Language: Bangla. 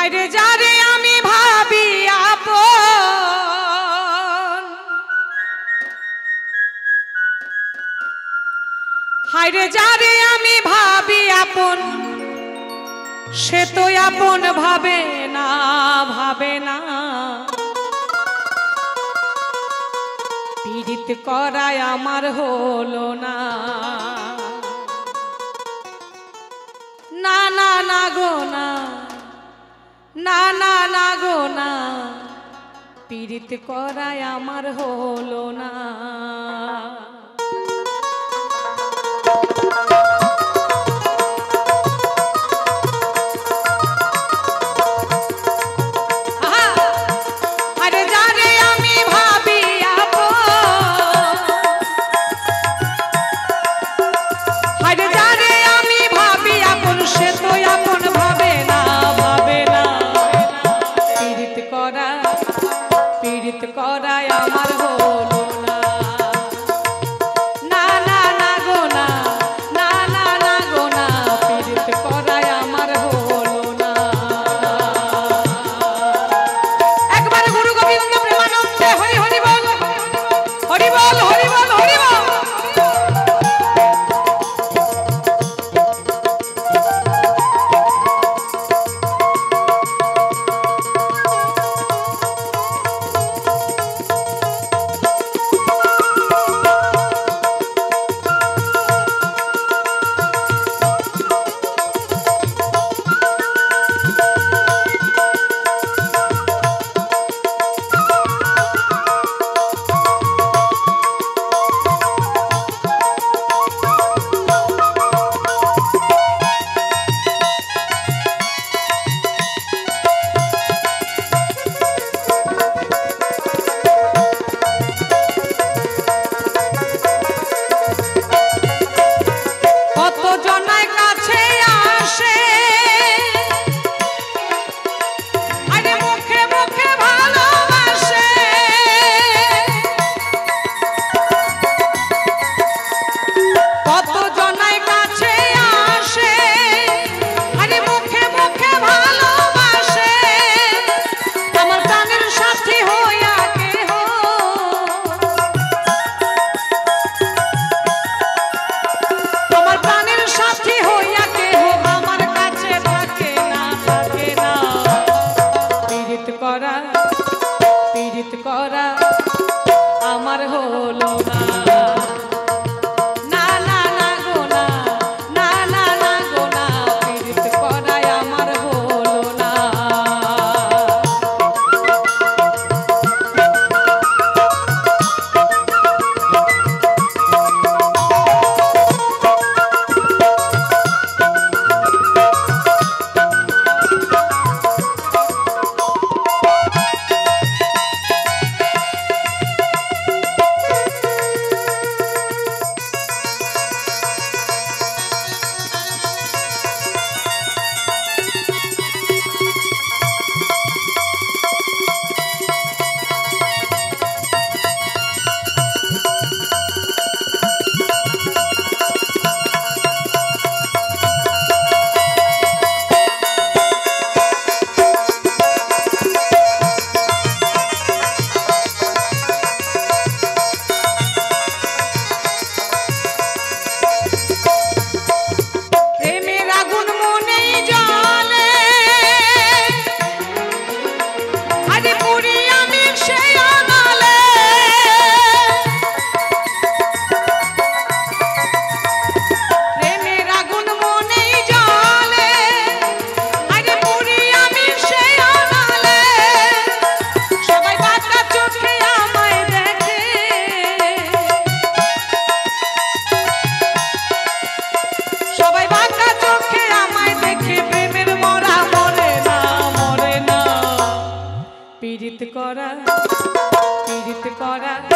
আরে যারে আমি ভাবি আপন, আরে যারে আমি ভাবি আপন, সে তো আপন ভাবে না, ভাবে না। পীড়িত করায় আমার হলো না, না না না গো না, না না না গো না, পীড়িত করায় আমার হলো না। পীড়িত করা